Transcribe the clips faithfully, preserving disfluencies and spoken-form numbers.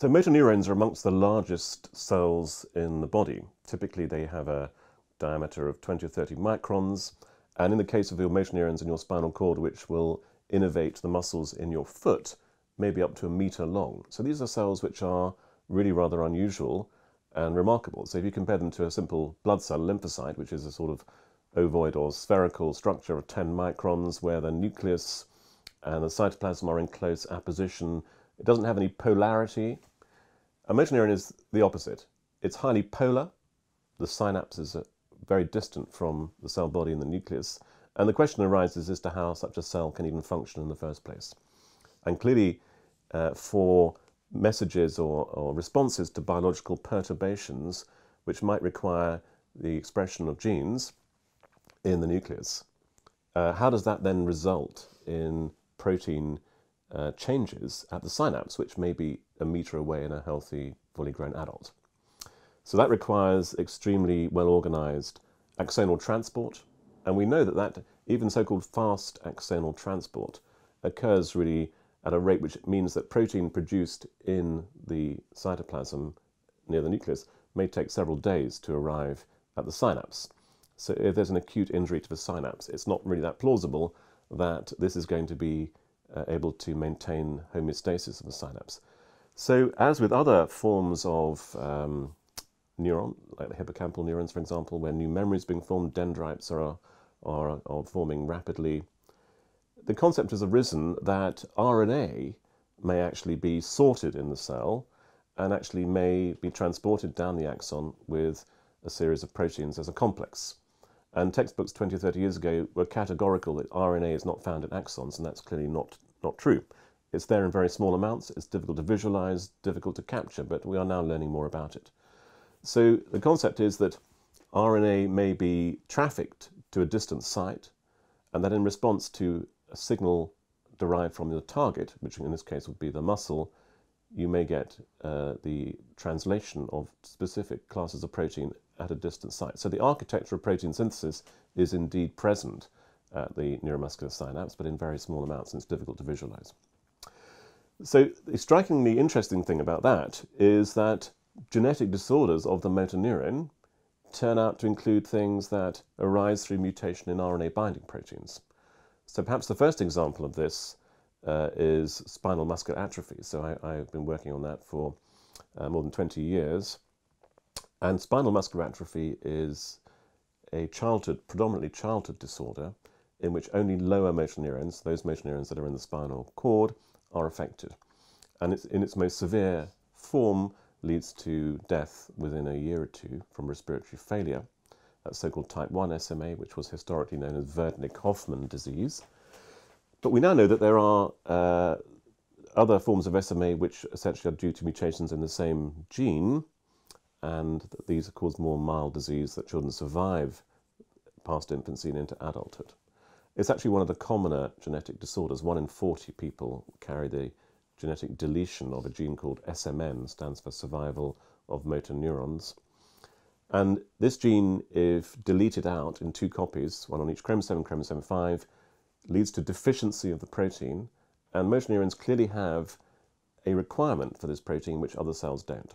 So motor neurons are amongst the largest cells in the body. Typically they have a diameter of twenty or thirty microns, and in the case of your motor neurons in your spinal cord, which will innervate the muscles in your foot, maybe up to a meter long. So these are cells which are really rather unusual and remarkable. So if you compare them to a simple blood cell lymphocyte, which is a sort of ovoid or spherical structure of ten microns, where the nucleus and the cytoplasm are in close apposition, it doesn't have any polarity. A motor neuron is the opposite. It's highly polar. The synapses are very distant from the cell body and the nucleus. And the question arises as to how such a cell can even function in the first place. And clearly, uh, for messages or, or responses to biological perturbations, which might require the expression of genes in the nucleus, uh, how does that then result in protein uh, changes at the synapse, which may be a meter away in a healthy, fully grown adult? So that requires extremely well-organized axonal transport, and we know that, that even so-called fast axonal transport occurs really at a rate which means that protein produced in the cytoplasm near the nucleus may take several days to arrive at the synapse. So if there's an acute injury to the synapse, it's not really that plausible that this is going to be uh, able to maintain homeostasis of the synapse. So as with other forms of um, neuron, like the hippocampal neurons, for example, where new memory is being formed, dendrites are, are, are forming rapidly, the concept has arisen that R N A may actually be sorted in the cell and actually may be transported down the axon with a series of proteins as a complex. And textbooks twenty or thirty years ago were categorical that R N A is not found in axons, and that's clearly not, not true. It's there in very small amounts, it's difficult to visualize, difficult to capture, but we are now learning more about it. So the concept is that R N A may be trafficked to a distant site, and that in response to a signal derived from your target, which in this case would be the muscle, you may get uh, the translation of specific classes of protein at a distant site. So the architecture of protein synthesis is indeed present at the neuromuscular synapse, but in very small amounts, and it's difficult to visualize. So the strikingly interesting thing about that is that genetic disorders of the motor neuron turn out to include things that arise through mutation in R N A binding proteins. So perhaps the first example of this uh, is spinal muscular atrophy. So I, I've been working on that for uh, more than twenty years. And spinal muscular atrophy is a childhood, predominantly childhood disorder in which only lower motor neurons, those motor neurons that are in the spinal cord, are affected. And it's, in its most severe form, leads to death within a year or two from respiratory failure. That's so-called type one S M A, which was historically known as Werdnig–Hoffmann disease. But we now know that there are uh, other forms of S M A which essentially are due to mutations in the same gene, and that these cause more mild disease that children survive past infancy and into adulthood. It's actually one of the commoner genetic disorders. One in forty people carry the genetic deletion of a gene called S M N, stands for survival of motor neurons. And this gene, if deleted out in two copies, one on each chromosome, chromosome five, leads to deficiency of the protein, and motor neurons clearly have a requirement for this protein which other cells don't.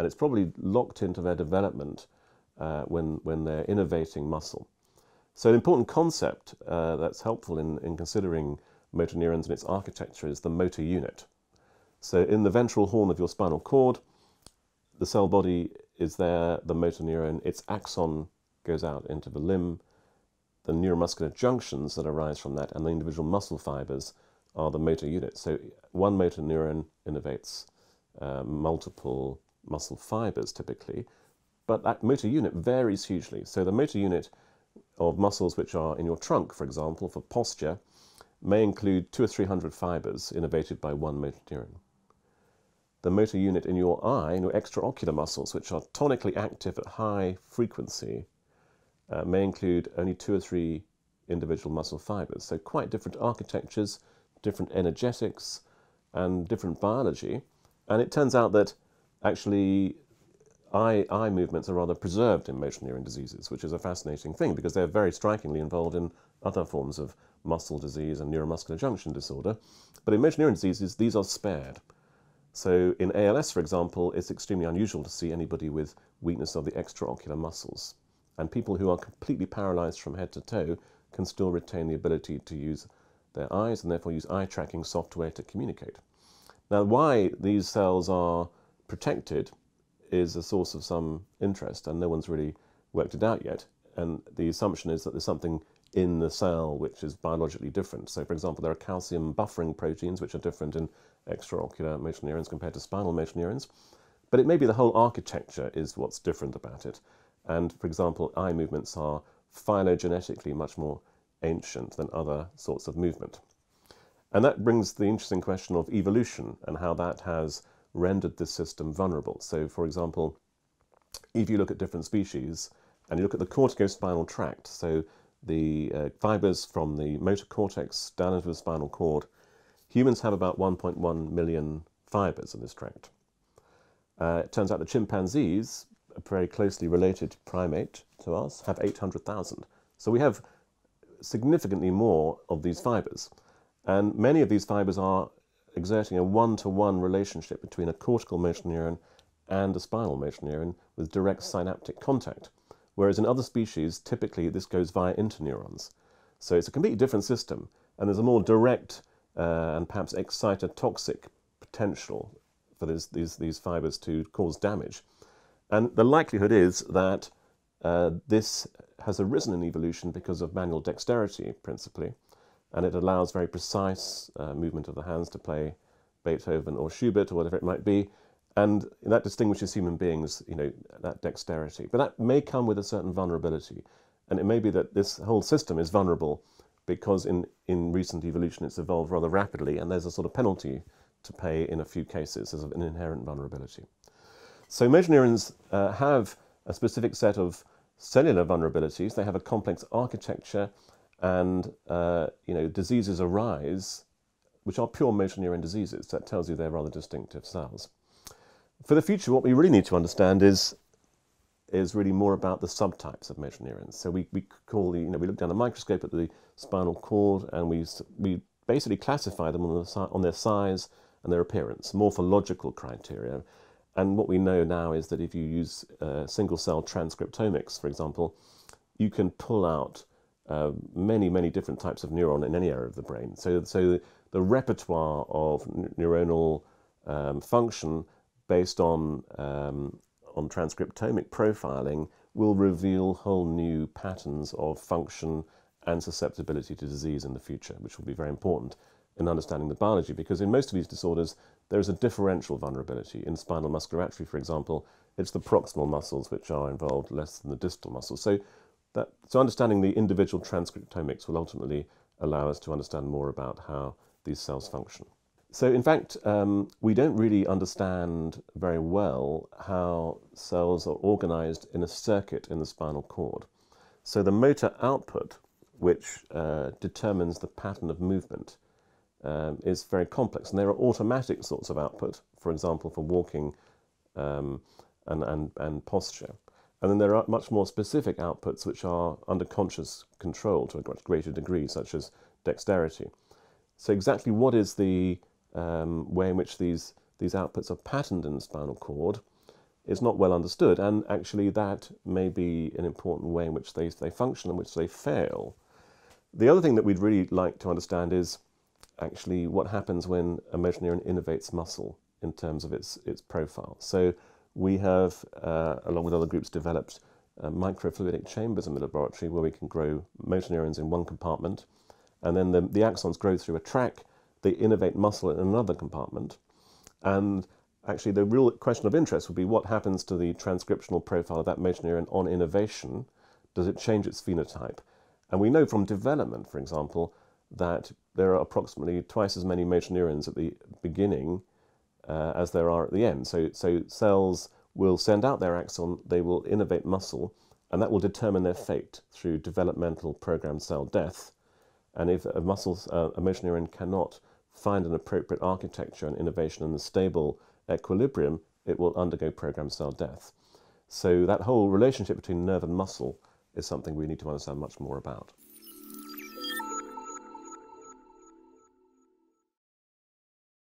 And it's probably locked into their development uh, when, when they're innervating muscle. So an important concept uh, that's helpful in, in considering motor neurons and its architecture is the motor unit. So in the ventral horn of your spinal cord, the cell body is there, the motor neuron, its axon goes out into the limb, the neuromuscular junctions that arise from that and the individual muscle fibers are the motor unit. So one motor neuron innervates uh, multiple muscle fibers typically, but that motor unit varies hugely. So the motor unit of muscles which are in your trunk, for example, for posture, may include two or three hundred fibers innervated by one motor neuron. The motor unit in your eye, in your extraocular muscles, which are tonically active at high frequency, uh, may include only two or three individual muscle fibers. So quite different architectures, different energetics, and different biology. And it turns out that actually eye, eye movements are rather preserved in motor neuron diseases, which is a fascinating thing because they're very strikingly involved in other forms of muscle disease and neuromuscular junction disorder. But in motor neuron diseases, these are spared. So in A L S, for example, it's extremely unusual to see anybody with weakness of the extraocular muscles. And people who are completely paralyzed from head to toe can still retain the ability to use their eyes and therefore use eye tracking software to communicate. Now, why these cells are protected is a source of some interest, and no one's really worked it out yet. And the assumption is that there's something in the cell which is biologically different. So, for example, there are calcium buffering proteins which are different in extraocular motor neurons compared to spinal motor neurons. But it may be the whole architecture is what's different about it. And, for example, eye movements are phylogenetically much more ancient than other sorts of movement. And that brings the interesting question of evolution and how that has rendered this system vulnerable. So, for example, if you look at different species and you look at the corticospinal tract, so the uh, fibers from the motor cortex down into the spinal cord, humans have about one point one million fibers in this tract. Uh, it turns out the chimpanzees, a very closely related primate to us, have eight hundred thousand. So we have significantly more of these fibers. And many of these fibers are exerting a one-to-one relationship between a cortical motor neuron and a spinal motor neuron with direct synaptic contact. Whereas in other species, typically this goes via interneurons. So it's a completely different system, and there's a more direct uh, and perhaps excitotoxic potential for this, these, these fibers to cause damage. And the likelihood is that uh, this has arisen in evolution because of manual dexterity, principally, and it allows very precise uh, movement of the hands to play Beethoven or Schubert or whatever it might be. And that distinguishes human beings, you know, that dexterity. But that may come with a certain vulnerability. And it may be that this whole system is vulnerable because in, in recent evolution it's evolved rather rapidly, and there's a sort of penalty to pay in a few cases as an inherent vulnerability. So motor neurons uh, have a specific set of cellular vulnerabilities. They have a complex architecture, and uh, you know, diseases arise which are pure motor neuron diseases. That tells you they're rather distinctive cells. For the future, what we really need to understand is, is really more about the subtypes of motor neurons. So we, we call the, you know, we look down the microscope at the spinal cord, and we, we basically classify them on, the, on their size and their appearance, morphological criteria. And what we know now is that if you use uh, single-cell transcriptomics, for example, you can pull out uh, many, many different types of neuron in any area of the brain. So, so the repertoire of neuronal um, function based on, um, on transcriptomic profiling will reveal whole new patterns of function and susceptibility to disease in the future, which will be very important in understanding the biology, because in most of these disorders, there is a differential vulnerability. In spinal muscular atrophy, for example, it's the proximal muscles which are involved less than the distal muscles. So, that, so understanding the individual transcriptomics will ultimately allow us to understand more about how these cells function. So in fact, um, we don't really understand very well how cells are organized in a circuit in the spinal cord. So the motor output, which uh, determines the pattern of movement, um, is very complex. And there are automatic sorts of output, for example, for walking um, and, and, and posture. And then there are much more specific outputs which are under conscious control to a much greater degree, such as dexterity. So exactly what is the Um, way in which these, these outputs are patterned in the spinal cord is not well understood, and actually that may be an important way in which they, they function and which they fail. The other thing that we'd really like to understand is actually what happens when a motor neuron innervates muscle in terms of its, its profile. So we have, uh, along with other groups, developed uh, microfluidic chambers in the laboratory where we can grow motor neurons in one compartment, and then the, the axons grow through a track. They innervate muscle in another compartment. And actually the real question of interest would be what happens to the transcriptional profile of that motor neuron on innervation? Does it change its phenotype? And we know from development, for example, that there are approximately twice as many motor neurons at the beginning uh, as there are at the end. So, so cells will send out their axon, they will innervate muscle, and that will determine their fate through developmental programmed cell death. And if a, muscle, uh, a motor neuron cannot find an appropriate architecture and innervation and a stable equilibrium, it will undergo programmed cell death. So that whole relationship between nerve and muscle is something we need to understand much more about.